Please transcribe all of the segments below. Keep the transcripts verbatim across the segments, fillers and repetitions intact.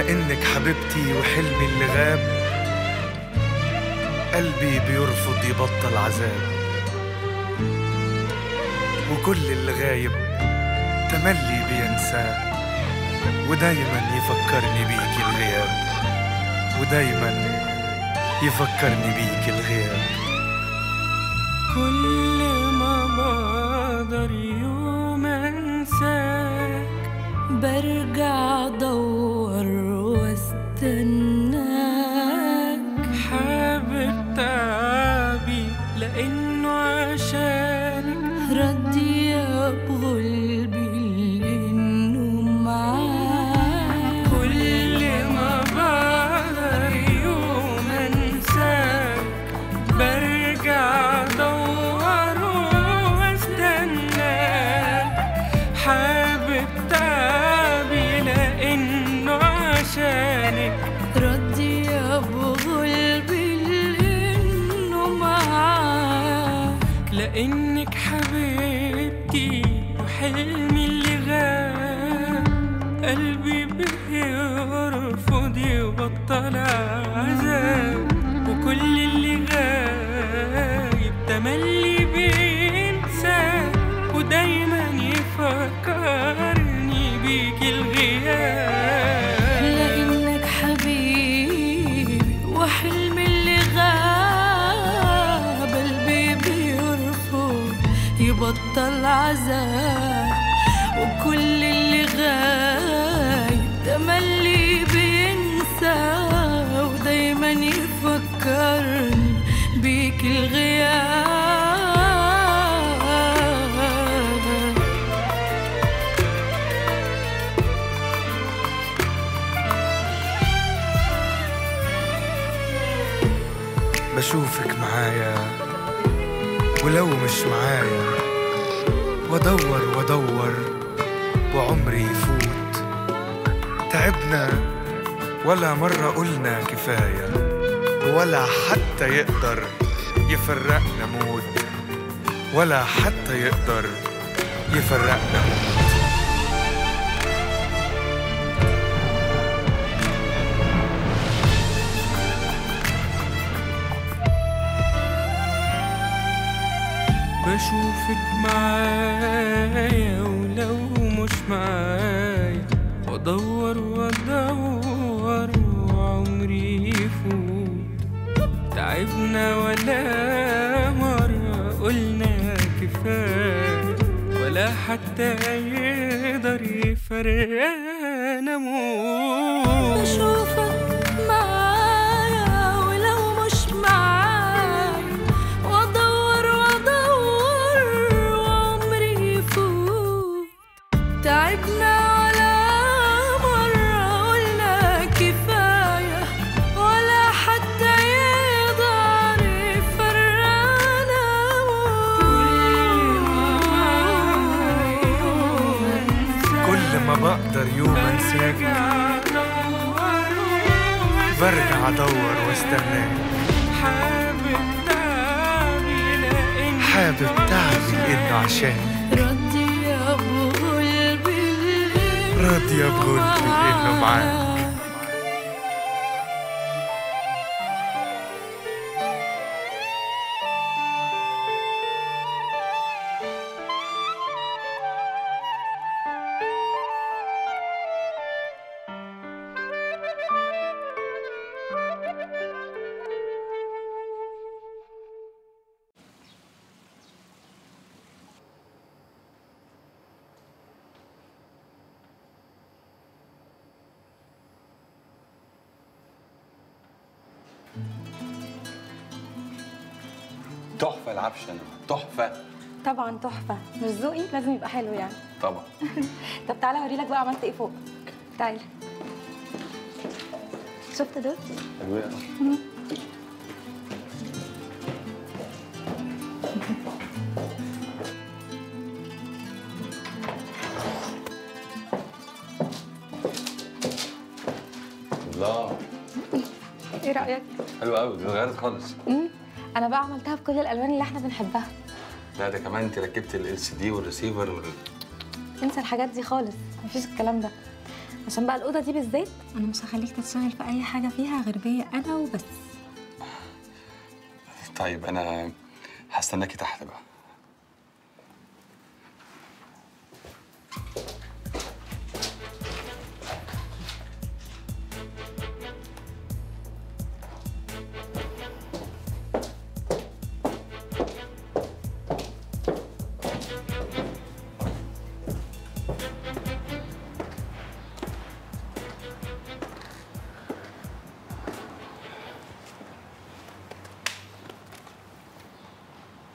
لإنك حبيبتي وحلمي اللي غاب، قلبي بيرفض يبطل عذاب، وكل اللي غايب تملي بينساه، ودايما يفكرني بيك الغياب، ودايما يفكرني بيك الغياب. كل ما بقدر يوم انساك برجع ادور واستناك، حابب تعبي لانه عشانك ردي ابغى ردي أبغى قلبي إنه معاك، لإنك حبيبتي وحلمي اللي غاب، قلبي بيرفض يبطل عذاب، وكل اللي غايب تملي بينساه، ودايما يفكرني بيك الغياب. بطل عذاب وكل اللي غايب تملي بينساه، ودايما يفكرني بيك الغياب. بشوفك معايا ولو مش معايا، وادور وادور وعمري يفوت، تعبنا ولا مرة قلنا كفاية، ولا حتى يقدر يفرقنا موت، ولا حتى يقدر يفرقنا موت. بشوفك معايا ولو مش معايا، وادور وادور وعمري يفوت، تعبنا ولا مرة قلنا كفاية، ولا حتى يقدر يفرقنا موت. بشوفك معايا ولو مش معايا، بقدر يوم انساك برجع ادور واستناك، حابب تعبي لانه عشانك، راضي ابغى قلبي، راضي ابغى قلبي لانه معاك. تحفة العفش، أنا تحفة طبعا، تحفة مش ذوقي لازم يبقى حلو يعني طبعا. طب تعالى هوريلك بقى عملت ايه فوق، تعالى. شفت دول؟ حلوين أوي. الله، ايه رأيك؟ حلو قوي، اتغيرت خالص. أنا بقى عملتها بكل الألوان اللي إحنا بنحبها. لا ده كمان أنت ركبت ال إل سي دي والريسيفر وال انسى الحاجات دي خالص، مفيش الكلام ده. عشان بقى الاوضه دي بالذات انا مش هخليك تتشغل في اي حاجه فيها غير بيا انا وبس. طيب انا هستناكي تحت بقى.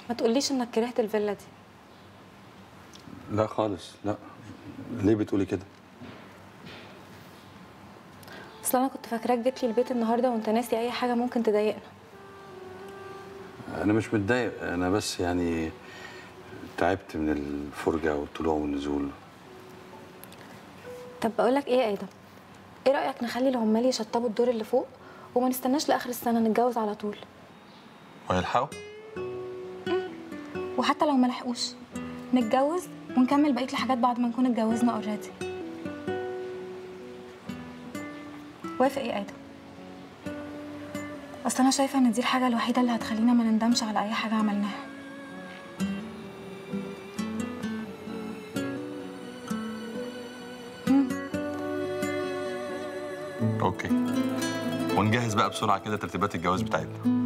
ما تقوليش انك كرهت الفيلا دي. لا خالص، لا. ليه بتقولي كده؟ اصل انا كنت فاكراك جيت لي البيت النهارده وانت ناسي اي حاجه ممكن تضايقنا. انا مش متضايق، انا بس يعني تعبت من الفرجه والطلوع والنزول. طب بقول لك ايه يا ادم؟ ايه رايك نخلي العمال يشطبوا الدور اللي فوق وما نستناش لاخر السنه نتجوز على طول؟ ويلحقوا؟ وحتى لو ما لحقوش نتجوز ونكمل بقيه الحاجات بعد ما نكون اتجوزنا اوريدي. وافق ايه ادم؟ اصل انا شايفه ان دي الحاجه الوحيده اللي هتخلينا ما نندمش على اي حاجه عملناها. مم. اوكي، ونجهز بقى بسرعه كده ترتيبات الجواز بتاعتنا.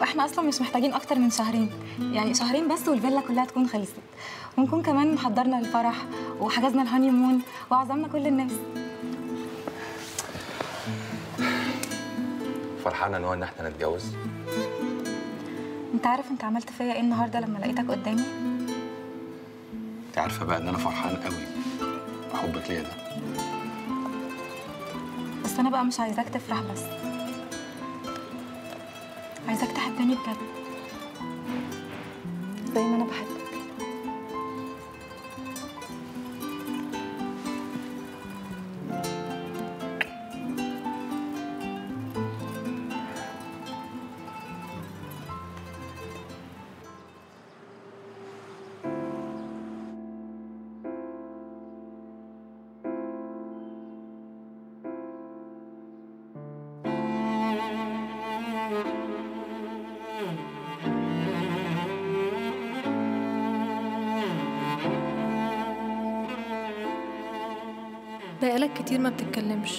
واحنا اصلا مش محتاجين اكتر من شهرين، يعني شهرين بس والفيلا كلها تكون خلصت، ونكون كمان حضرنا الفرح وحجزنا الهاني مون وعزمنا كل الناس. فرحانه نوع ان احنا نتجوز. انت عارف انت عملت فيا ايه النهارده لما لقيتك قدامي؟ انت عارفه بقى ان انا فرحان قوي بحبك ليا ده. بس انا بقى مش عايزاك تفرح بس، عايزاك تحبني بجد زي ما انا بحبك. بقالك كتير ما بتتكلمش.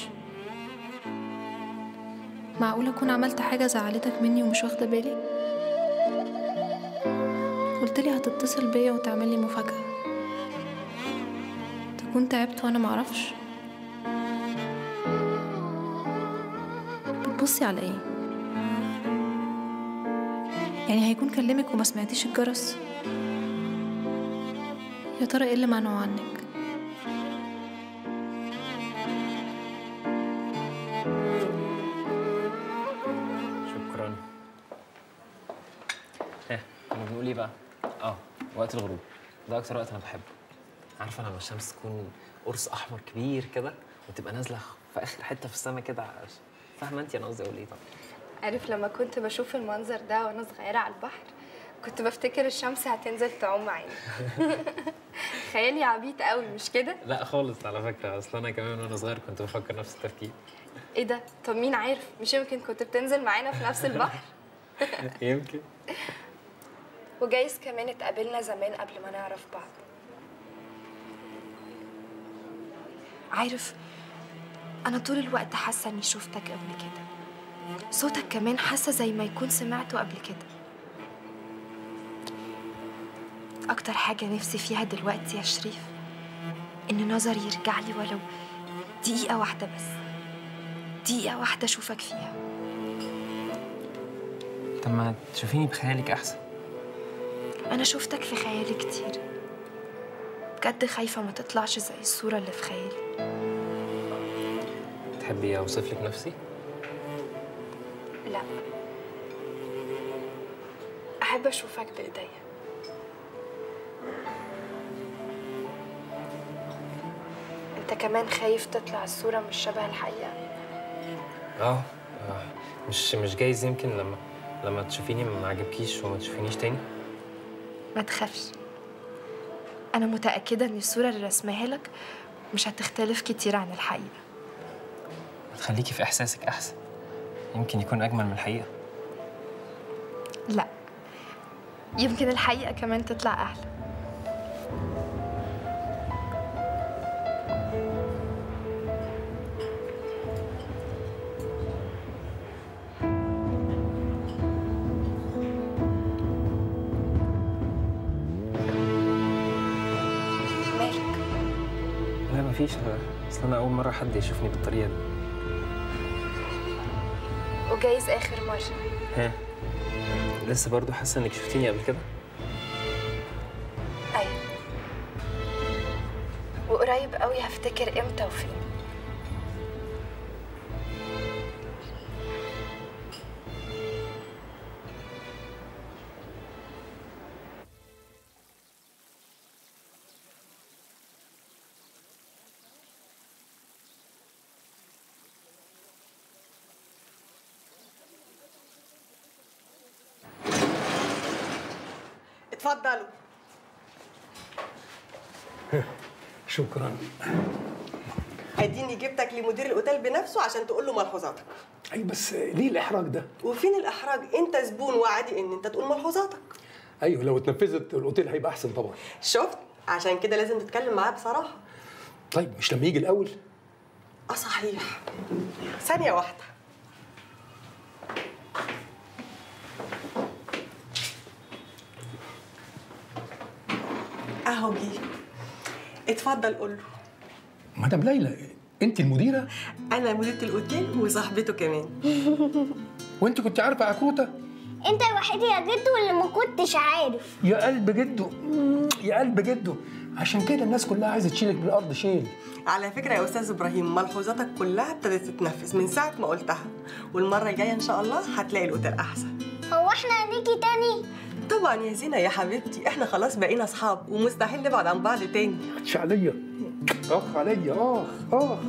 معقول اكون عملت حاجه زعلتك مني ومش واخده بالي؟ قلتلي هتتصل بيا وتعملي مفاجاه. تكون تعبت وانا معرفش؟ بتبصي على ايه يعني؟ هيكون كلمك وما سمعتيش الجرس؟ يا ترى ايه اللي مانعه عنك؟ بنقول ايه بقى؟ اه وقت الغروب ده اكتر وقت انا بحبه. عارفه لما الشمس تكون قرص احمر كبير كده وتبقى نازله في اخر حته في السما كده، فاهمه انت انا قصدي اقول ايه؟ طبعا عارف لما كنت بشوف المنظر ده وانا صغيره على البحر كنت بفتكر الشمس هتنزل تعوم معايا. خيالي عبيط قوي مش كده؟ لا خالص على فكره، اصل انا كمان وانا صغير كنت بفكر نفس التفكير. ايه ده؟ طب مين عارف، مش يمكن كنت بتنزل معانا في نفس البحر؟ يمكن. وجايز كمان اتقابلنا زمان قبل ما نعرف بعض. عارف انا طول الوقت حاسه اني شفتك قبل كده، صوتك كمان حاسه زي ما يكون سمعته قبل كده. اكتر حاجه نفسي فيها دلوقتي يا شريف ان نظري يرجع لي ولو دقيقه واحده بس، دقيقه واحده اشوفك فيها. طب ما تشوفيني بخيالك احسن. أنا شفتك في خيالي كتير، بجد خايفة ما تطلعش زي الصورة اللي في خيالي. تحبي أوصف لك نفسي؟ لا، أحب أشوفك بإيديا. أنت كمان خايف تطلع الصورة مش شبه الحقيقة؟ آه مش مش جايز يمكن لما لما تشوفيني ما عجبكيش وما تشوفينيش تاني. ما تخافش، أنا متأكدة إن الصورة اللي رسمها لك مش هتختلف كتير عن الحقيقة. تخليكي في إحساسك أحسن، يمكن يكون أجمل من الحقيقة. لا، يمكن الحقيقة كمان تطلع أحلى. مالك؟ لا مفيش، أصل أنا أول مرة حد يشوفني بالطريقة دي. وجايز آخر مرة. ها؟ لسه برضه حاسة إنك شفتيني قبل كده؟ أيوه، وقريب قوي هفتكر إمتى وفين. اتفضلوا. شكرا. اديني جبتك لمدير الاوتيل بنفسه عشان تقول له ملحوظاتك. اي بس ليه الاحراج ده؟ وفين الاحراج؟ انت زبون وعادي ان انت تقول ملحوظاتك. ايوه لو اتنفذت الاوتيل هيبقى احسن طبعا. شفت؟ عشان كده لازم تتكلم معاه بصراحه. طيب مش لما يجي الاول؟ اه صحيح. ثانيه واحده. اهو جه. اتفضل قول له. مدام ليلى انت المديره؟ انا مديره الاوتيل وصاحبته كمان. وانت كنت عارفه عكروته؟ انت الوحيد يا جدو اللي ما كنتش عارف. يا قلب جدو، يا قلب جدو، عشان كده الناس كلها عايزه تشيلك من الارض شيل. على فكره يا استاذ ابراهيم ملحوظاتك كلها ابتدت تتنفذ من ساعه ما قلتها، والمره الجايه ان شاء الله هتلاقي الاوتيل احسن. هو احنا هنيجي تاني؟ طبعا يا زينة يا حبيبتي، احنا خلاص بقينا اصحاب ومستحيل نبعد عن بعض تاني. مش عليا، اخ عليا، اخ اخ.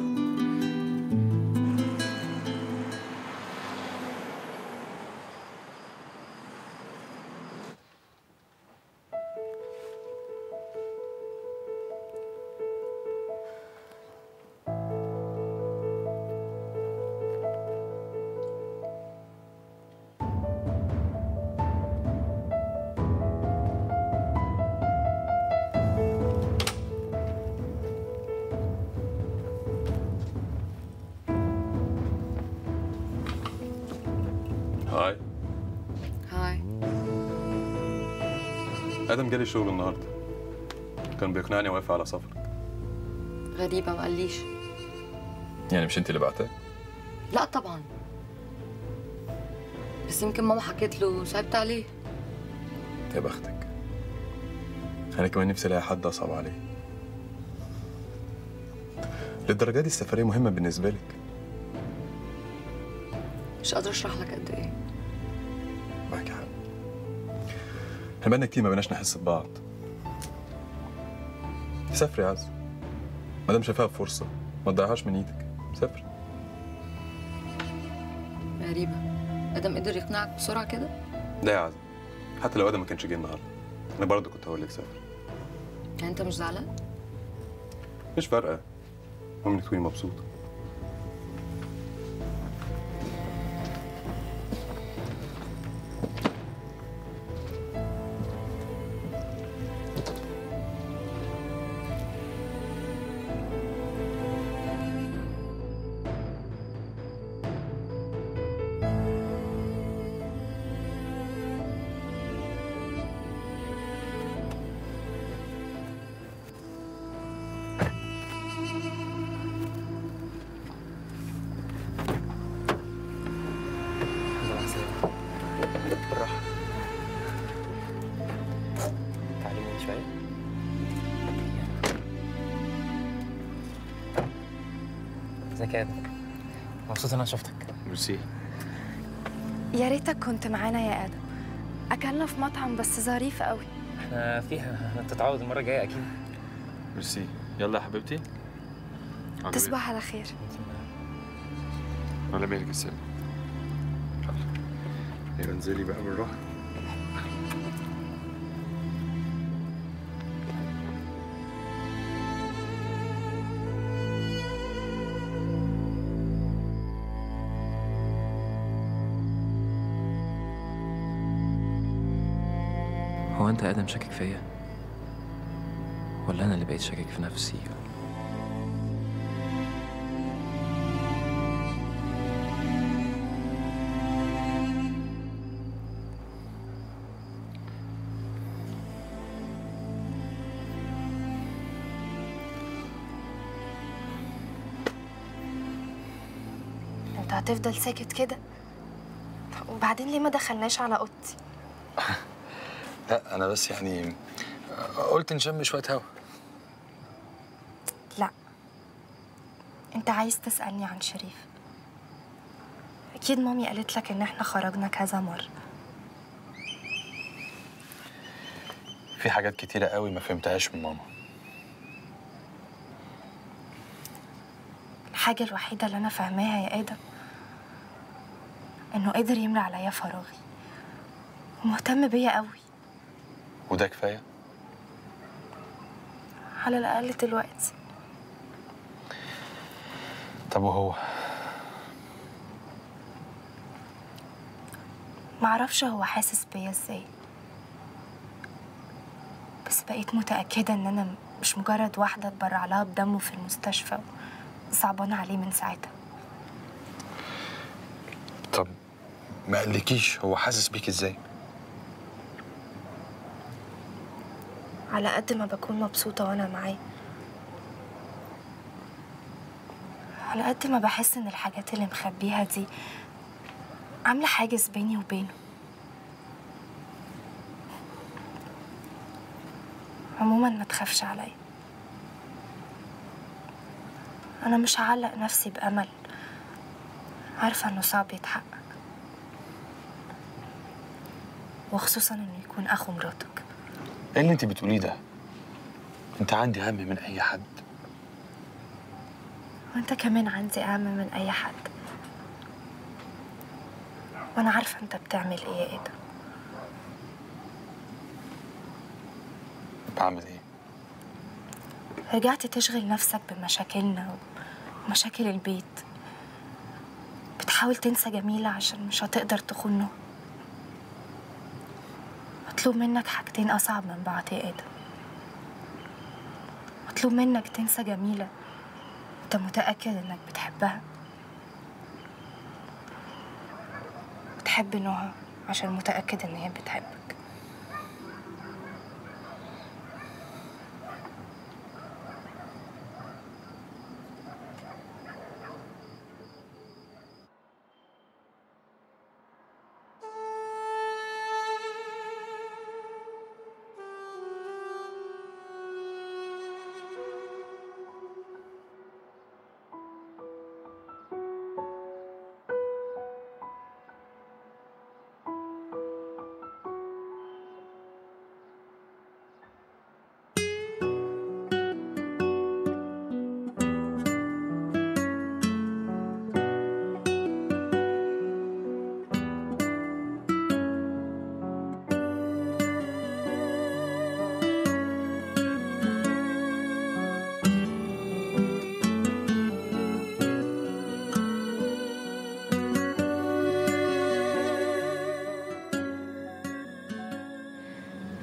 آدم جالي شغل النهارده، كان بيقنعني وافق على سفرك. غريبة ما قاليش. يعني مش انت اللي بعتها؟ لا طبعا، بس يمكن ماما حكيت له وصعبت عليه. يا بختك، أنا كمان نفسي ألاقي حد أصعب عليه. للدرجة دي السفرية مهمة بالنسبة لك؟ مش قادرة أشرح لك قد إيه. معاكي حق، احنا بقالنا كتير ما بقيناش نحس ببعض. سافري يا عز، ما دام شايفاها فرصه ما تضيعهاش من ايدك. سافري. غريبه، ادم قدر يقنعك بسرعه كده؟ لا يا عز، حتى لو ادم ما كانش جه النهارده انا برضه كنت هقول لك سافري. يعني انت مش زعلان؟ مش فارقه، المهم انك تكوني مبسوطه. ازيك يا ادم؟ مبسوط ان انا شفتك. ميرسي. يا ريتك كنت معانا يا ادم، اكلنا في مطعم بس ظريف قوي. احنا فيها، هتتعود المره الجايه اكيد. ميرسي. يلا يا حبيبتي، تصبح على خير. على بالك السلام. يلا انزلي بقى بالراحه. هو أنت آدم شاكك فيا؟ ولا أنا اللي بقيت شاكك في نفسي؟ أنت هتفضل ساكت كده؟ وبعدين ليه ما دخلناش على اوضتي؟ لا انا بس يعني قلت نشم شويه هوا. لا انت عايز تسالني عن شريف. اكيد مامي قالت لك ان احنا خرجنا كذا مره. في حاجات كتيره قوي ما فهمتهاش من ماما. الحاجه الوحيده اللي انا فاهماها يا ادم إنه قدر يملى عليا فراغي ومهتم بيا قوي، وده كفاية؟ على الأقل دلوقتي. طب وهو؟ معرفش هو حاسس بيا إزاي، بس بقيت متأكدة إن أنا مش مجرد واحدة اتبرع لها بدمه في المستشفى وصعبانة عليه من ساعتها. طب ما قالكيش هو حاسس بيك ازاي؟ على قد ما بكون مبسوطه وانا معاه، على قد ما بحس ان الحاجات اللي مخبيها دي عامله حاجز بيني وبينه. عموما ما تخافش عليا، انا مش هعلق نفسي بامل عارفه انه صعب يتحقق، وخصوصا انه يكون اخو مراتك. ايه اللي انت بتقوليه ده؟ انت عندي هم من اي حد، وانت كمان عندي هم من اي حد، وانا عارفه انت بتعمل ايه يا ادم. بعمل ايه؟ رجعت تشغل نفسك بمشاكلنا ومشاكل البيت، بتحاول تنسى جميلة عشان مش هتقدر تخونه. مطلوب منك حاجتين أصعب من بعض يا آدم. مطلوب منك تنسى جميلة أنت متأكد إنك بتحبها، وتحب نوها عشان متأكد إن هي بتحبك.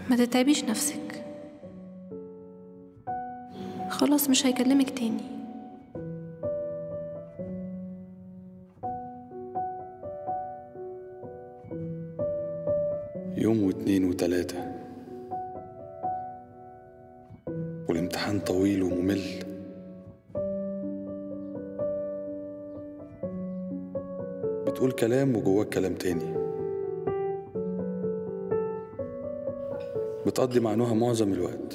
ما تتعبيش نفسك، خلاص مش هيكلمك تاني. يوم واتنين وتلاتة والامتحان طويل وممل، بتقول كلام وجواك كلام تاني، بتقضي مع نوها معظم الوقت.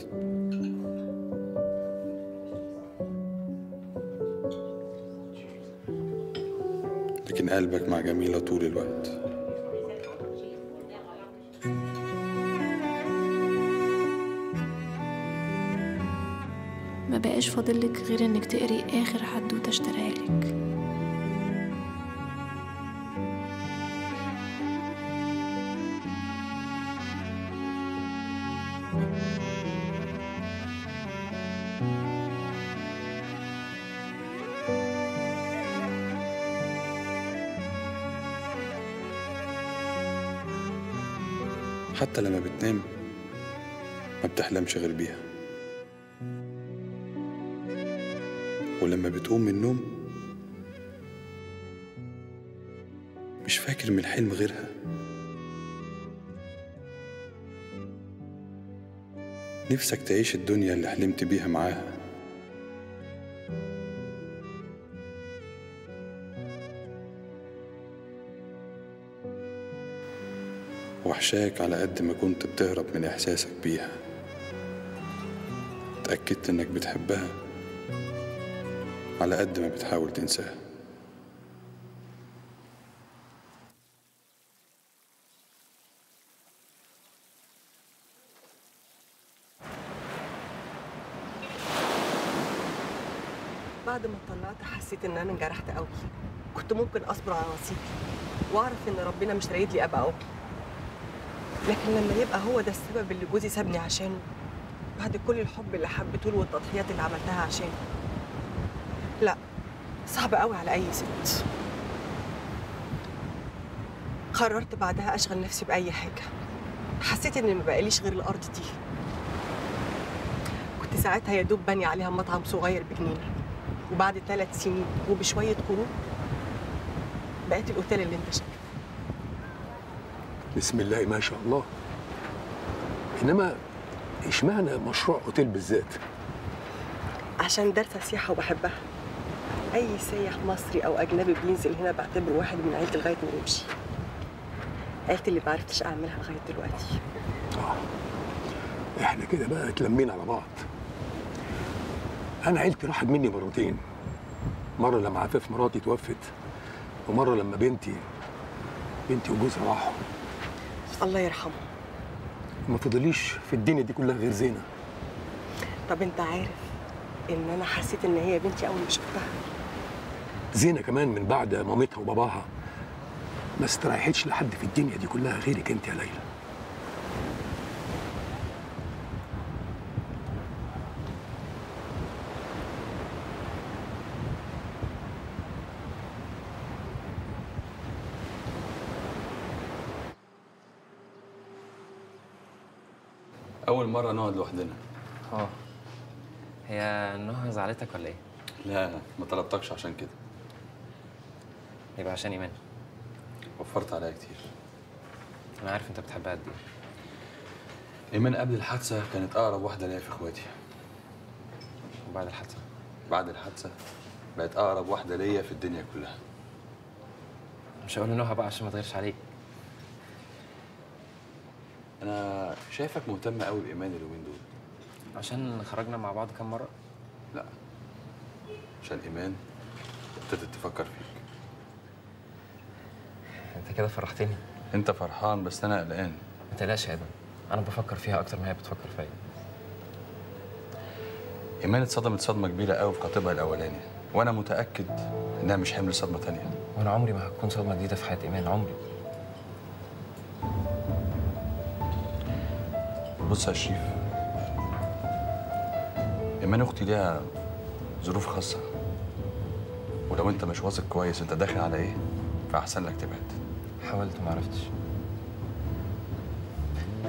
لكن قلبك مع جميلة طول الوقت. ما بقاش فاضلك غير انك تقري اخر حد وتشتريها لك. حتى لما بتنام ما بتحلمش غير بيها، ولما بتقوم من النوم مش فاكر من الحلم غيرها. نفسك تعيش الدنيا اللي حلمت بيها معاها، وحشاك على قد ما كنت بتهرب من إحساسك بيها. اتأكدت إنك بتحبها على قد ما بتحاول تنساها. بعد ما اتطلعت حسيت إن أنا انجرحت قوي. كنت ممكن أصبر على نصيبي وأعرف إن ربنا مش رايد لي أبقى أبقى. لكن لما يبقى هو ده السبب اللي جوزي سابني عشانه، بعد كل الحب اللي حبيته له والتضحيات اللي عملتها عشانه، لا صعب قوي على اي ست. قررت بعدها اشغل نفسي باي حاجه. حسيت ان ما بقاليش غير الارض دي. كنت ساعتها يا دوب باني عليها مطعم صغير بجنينه، وبعد ثلاث سنين وبشويه قروض بقيت الاوتيل اللي انت شايفه. بسم الله ما شاء الله. انما اشمعنى مشروع اوتيل بالذات؟ عشان دارسه سياحه وبحبها. اي سايح مصري او اجنبي بينزل هنا بعتبره واحد من عيلتي لغايه ما يمشي. عيلتي اللي ما عرفتش اعملها لغايه دلوقتي. اه احنا كده بقى اتلمينا على بعض. انا عيلتي راحت مني مرتين، مره لما عفاف مراتي توفت، ومره لما بنتي بنتي وجوزها راحوا. الله يرحمه. ما فضليش في الدنيا دي كلها غير زينه. طب انت عارف ان انا حسيت ان هي بنتي اول ما شفتها. زينه كمان من بعد مامتها وباباها ما استريحتش لحد في الدنيا دي كلها غيرك انت يا ليلى. أول مرة نقعد لوحدنا. اه هي نهى زعلتك ولا إيه؟ لا ما طلبتكش عشان كده. يبقى عشان إيمان. وفرت عليها كتير. أنا عارف أنت بتحبها قد إيه. إيمان قبل الحادثة كانت أقرب واحدة ليا في إخواتي. وبعد الحادثة؟ بعد الحادثة بقت أقرب واحدة ليا في الدنيا كلها. مش هقول لنهى بقى عشان ما تغيرش عليك. أنا شايفك مهتم قوي بإيمان اليومين دول. عشان خرجنا مع بعض كام مرة؟ لا عشان إيمان ابتدت تفكر فيك. أنت كده فرحتني. أنت فرحان بس أنا قلقان. ما تقلقش يا آدم، أنا بفكر فيها أكتر ما هي بتفكر فيا. إيمان اتصدمت صدمة كبيرة قوي في خطيبها الأولاني، وأنا متأكد إنها مش حمل صدمة تانية. وأنا عمري ما هتكون صدمة جديدة في حياة إيمان، عمري. بص يا شريف، إيمان أختي ليها ظروف خاصة، ولو أنت مش واثق كويس أنت داخل على إيه فأحسن لك تبعد. حاولت ما عرفتش.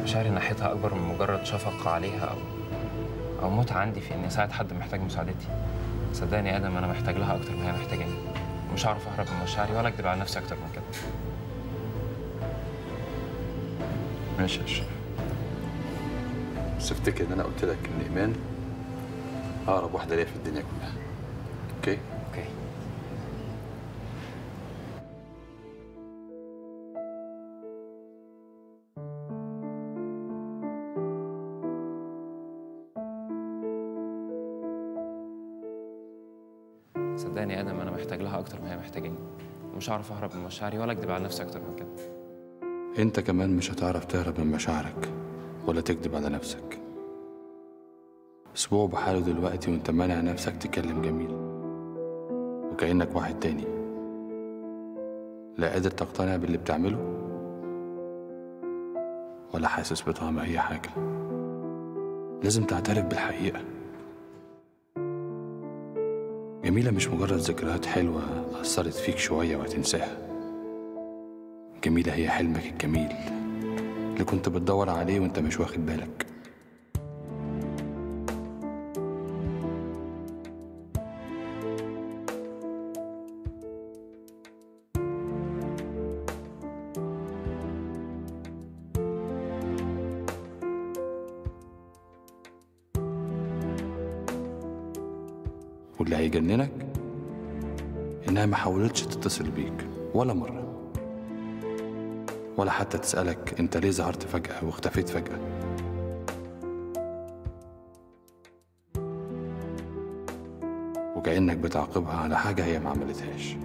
مشاعري ناحيتها أكبر من مجرد شفقة عليها أو أو متعة عندي في إني أساعد حد محتاج مساعدتي. صدقني يا آدم أنا محتاج لها أكتر ما هي محتاجاني، ومش هعرف أهرب من مشاعري ولا أكدب على نفسي أكتر من كده. ماشي يا شريف، بس افتكر ان انا قلت لك ان ايمان اقرب واحده ليا في الدنيا كلها. اوكي؟ اوكي. صدقني يا ادم انا محتاج لها اكتر ما هي محتاجاني، ومش هعرف اهرب من مشاعري ولا اكدب على نفسي اكتر من كده. انت كمان مش هتعرف تهرب من مشاعرك ولا تكذب على نفسك. اسبوع بحاله دلوقتي وانت مانع نفسك تكلم جميل، وكأنك واحد تاني لا قادر تقتنع باللي بتعمله ولا حاسس بطعم اي حاجه. لازم تعترف بالحقيقه. جميله مش مجرد ذكريات حلوه اثرت فيك شويه وهتنساها. جميله هي حلمك الجميل اللي كنت بتدور عليه وانت مش واخد بالك. واللي هيجننك إنها ما حاولتش تتصل بيك ولا مرة، ولا حتى تسألك أنت ليه ظهرت فجأة واختفيت فجأة. وكأنك بتعاقبها على حاجة هي ما عملتهاش.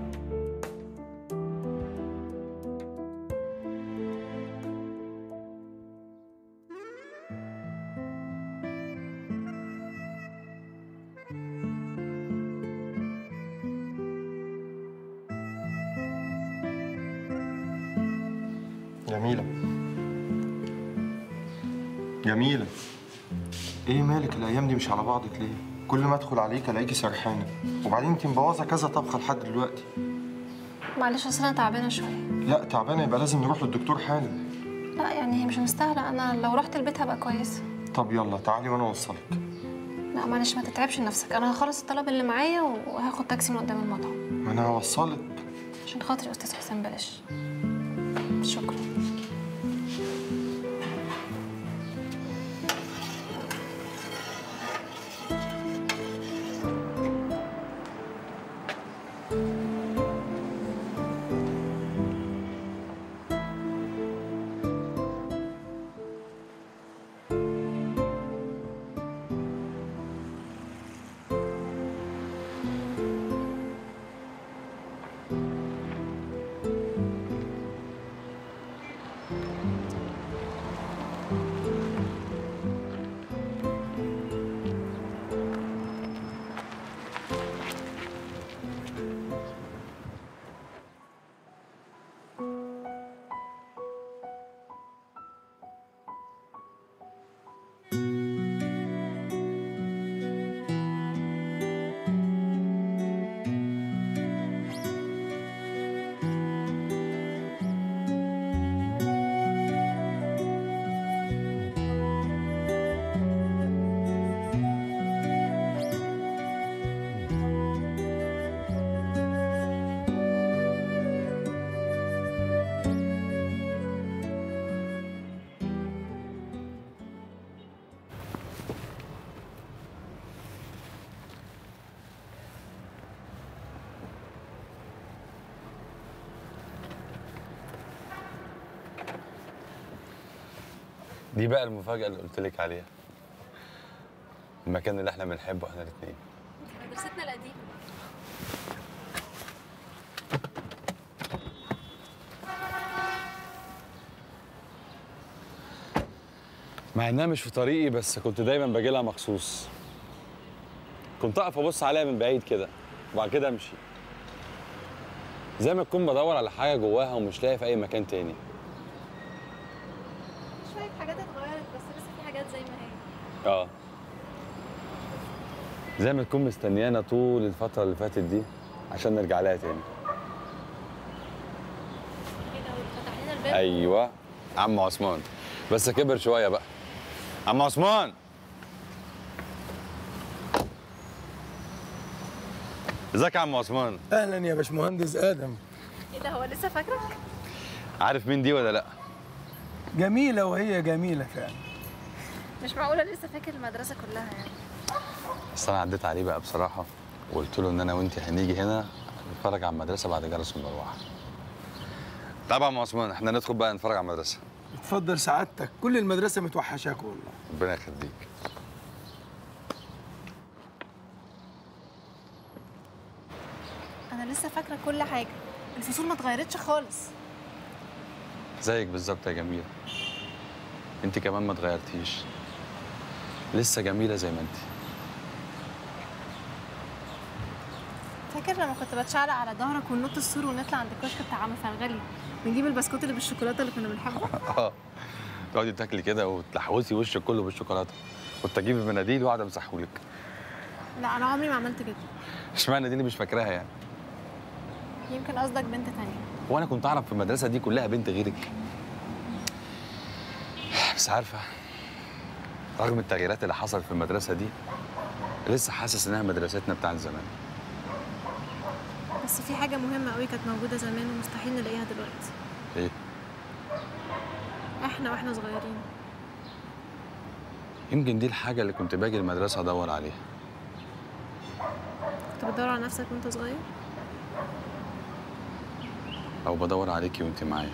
جميلة جميلة، ايه مالك الايام دي مش على بعضك ليه؟ كل ما ادخل عليك الاقيكي سرحانه، وبعدين انت مبوظه كذا طبخه لحد دلوقتي. معلش اصل انا تعبانه شويه. لا تعبانه يبقى لازم نروح للدكتور حالا. لا يعني هي مش مستاهله، انا لو رحت البيت هبقى كويسه. طب يلا تعالي وانا اوصلك. لا معلش ما تتعبش نفسك، انا هخلص الطلب اللي معايا وهاخد تاكسي من قدام المطعم. ما انا هوصلك عشان خاطر استاذ حسام. بلاش شكرا. دي بقى المفاجأة اللي قلت لك عليها. المكان اللي احنا بنحبه احنا الاثنين. مدرستنا القديمة. مع انها مش في طريقي بس كنت دايما باجي لها مخصوص. كنت اقف ابص عليها من بعيد كده وبعد كده امشي. زي ما تكون بدور على حاجة جواها ومش لاقي في أي مكان تاني. اه زي ما تكون مستنيانا طول الفترة اللي فاتت دي عشان نرجع لها تاني. فتح لنا الباب. ايوه عم عثمان بس كبر شوية بقى. عم عثمان ازيك يا عم عثمان؟ اهلا يا باشمهندس ادم. ايه ده هو لسه فاكرك؟ عارف مين دي ولا لا؟ جميلة، وهي جميلة فعلا. مش معقولة لسه فاكر المدرسة كلها يعني. بس أنا عديت عليه بقى بصراحة وقلت له إن أنا وأنت هنيجي هنا نتفرج على المدرسة بعد جلسة المروحة. طبعا يا عثمان إحنا ندخل بقى نتفرج على المدرسة. اتفضل سعادتك، كل المدرسة متوحشاك والله. ربنا يخليك. أنا لسه فاكرة كل حاجة، الفصول ما اتغيرتش خالص. زيك بالظبط يا جميلة. أنت كمان ما اتغيرتيش. لسه جميلة زي ما انتي. فاكر لما كنت بتشعلق على ظهرك وننط السور ونطلع عند الكشك بتاع عم فرغلي ونجيب البسكوت اللي بالشوكولاته اللي كنا بنحبه؟ اه تقعدي تاكلي كده وتلحوسي وشك كله بالشوكولاته، كنت اجيب المناديل واقعد امسحهولك. لا انا عمري ما عملت كده. اشمعنى دي اللي مش فاكراها يعني؟ يمكن قصدك بنت ثانيه. وانا كنت اعرف في المدرسه دي كلها بنت غيرك. بس عارفه رغم التغييرات اللي حصلت في المدرسة دي لسه حاسس انها مدرستنا بتاعت زمان. بس في حاجة مهمة قوي كانت موجودة زمان ومستحيل نلاقيها دلوقتي. ايه؟ احنا واحنا صغيرين. يمكن دي الحاجة اللي كنت باجي المدرسة ادور عليها. كنت بتدور على نفسك وانت صغير؟ أو بدور عليكي وانت معايا.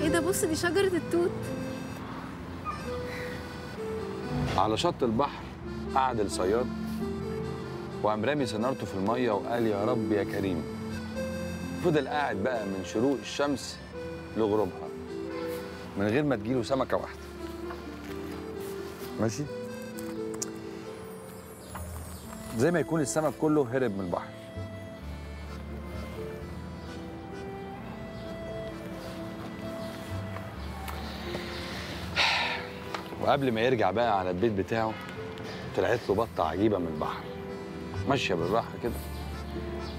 ايه ده؟ بص، دي شجرة التوت. على شط البحر قعد الصياد وقام رامي سنارته في الميه وقال يا رب يا كريم. فضل قاعد بقى من شروق الشمس لغروبها من غير ما تجيله سمكه واحده. ماشي؟ زي ما يكون السمك كله هرب من البحر. وقبل ما يرجع بقى على البيت بتاعه طلعت له بطه عجيبه من البحر ماشيه بالراحه كده،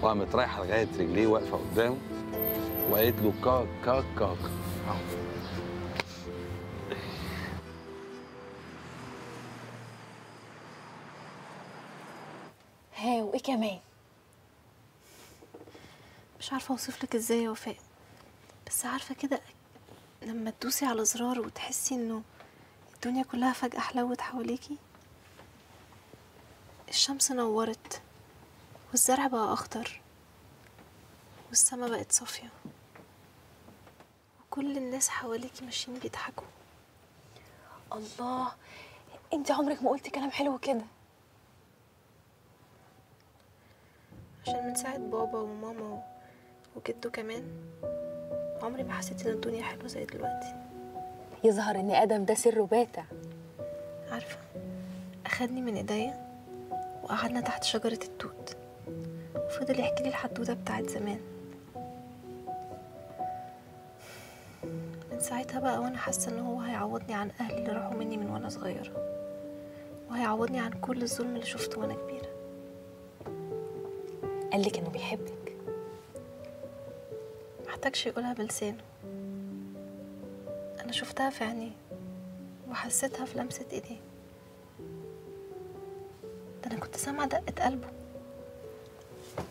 وقامت رايحه لغايه رجليه واقفه قدامه وقالت له كاك كاك كاك. ها وايه كمان؟ مش عارفه اوصف لك ازاي يا وفاء، بس عارفه كده لما تدوسي على زرار وتحسي انه الدنيا كلها فجأة حلوت حواليكي. الشمس نورت والزرع بقى أخضر والسما بقت صافية وكل الناس حواليكي ماشيين بيضحكوا. الله، انت عمرك ما قلتي كلام حلو كده. عشان من ساعة بابا وماما وجده كمان عمري ما حسيت ان الدنيا حلوة زي دلوقتي. يظهر ان ادم ده سره باتع. عارفه، اخدني من ايديا وقعدنا تحت شجره التوت وفضل يحكي لي الحدوته بتاعت زمان. من ساعتها بقى وانا حاسه ان هو هيعوضني عن اهلي اللي راحوا مني من وانا صغيره، وهيعوضني عن كل الظلم اللي شفته وانا كبيره. قالك انه بيحبك؟ محتاجش يقولها بلسانه، أنا شفتها في عينيه وحسيتها في لمسة إيديه. ده أنا كنت سامعة دقة قلبه.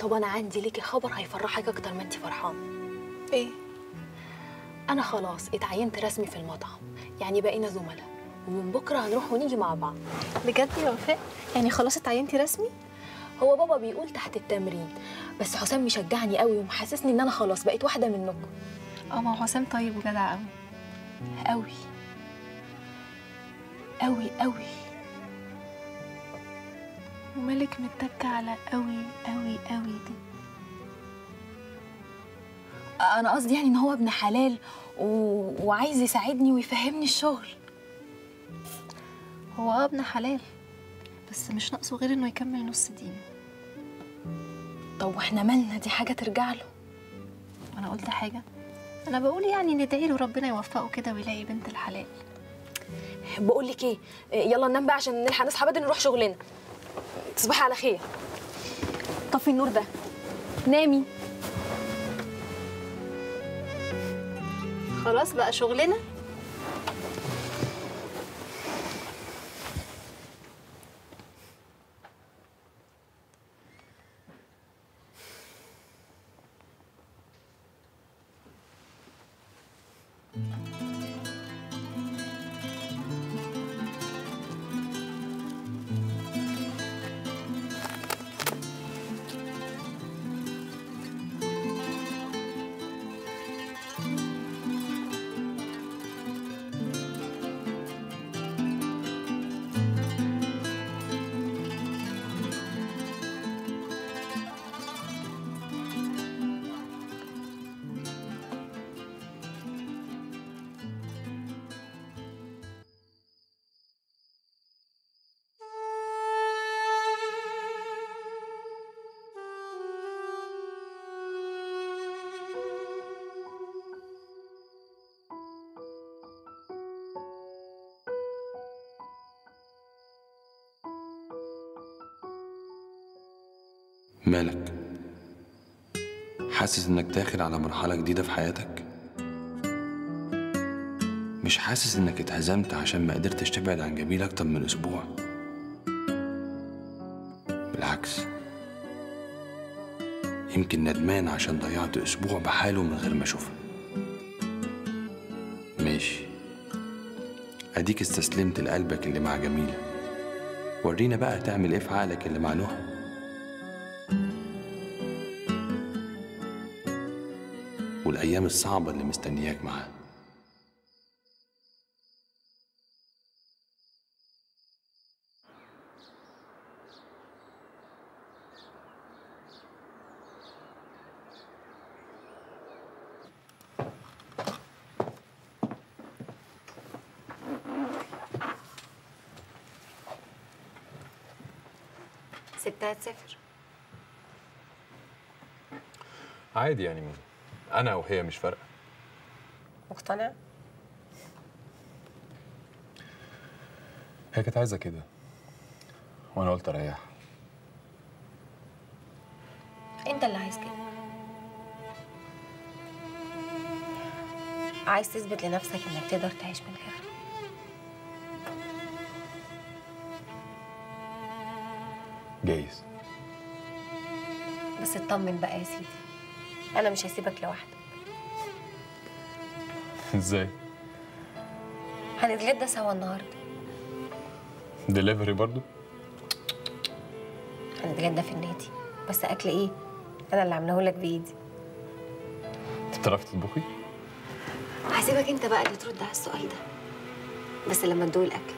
طب أنا عندي ليكي خبر هيفرحك أكتر ما أنت فرحانة. إيه؟ أنا خلاص اتعينت رسمي في المطعم، يعني بقينا زملاء ومن بكرة هنروح ونيجي مع بعض. بجد يا وفاء؟ يعني خلاص اتعينتي رسمي؟ هو بابا بيقول تحت التمرين، بس حسام مشجعني قوي ومحسسني إن أنا خلاص بقيت واحدة منكم. أه، ما هو حسام طيب وجدع قوي. أوي أوي أوي، ومالك متكة على أوي أوي أوي دي؟ أنا قصدي يعني إن هو ابن حلال و... وعايز يساعدني ويفهمني الشغل. هو أه ابن حلال، بس مش ناقصه غير إنه يكمل نص دينه. طب وإحنا مالنا؟ دي حاجة ترجع له. وأنا قلت حاجة؟ أنا بقول يعني ندعي له ربنا يوفقه كده ويلاقي بنت الحلال. بقول لك إيه، يلا ننام بقى عشان نلحق نصحى بدري نروح شغلنا. تصبحي على خير. طفي النور ده، نامي. خلاص بقى شغلنا. مالك؟ حاسس انك داخل على مرحلة جديدة في حياتك؟ مش حاسس انك اتهزمت عشان ما قدرتش تبعد عن جميل اكتر من اسبوع. بالعكس، يمكن ندمان عشان ضيعت اسبوع بحاله من غير ما اشوفها. ماشي، اديك استسلمت لقلبك اللي مع جميلة، ورينا بقى تعمل ايه في عقلك اللي مع نهى. والايام الصعبة اللي مستنياك معاه. سبتها تسافر عادي يعني، مين أنا وهي مش فارقة. مقتنع؟ هي كانت عايزة كده وأنا قلت أريحها. أنت اللي عايز كده، عايز تثبت لنفسك إنك تقدر تعيش من غيرها. جايز، بس اطمن بقى يا سيدي، أنا مش هسيبك لوحدك. إزاي؟ هنتغدى سوا النهارده. دليفري برضو؟ هنتغدى في النادي، بس أكل إيه؟ أنا اللي عاملهولك بإيدي. أنت بتعرفي تطبخي؟ هسيبك أنت بقى اللي ترد على السؤال ده، بس لما تدوق الأكل.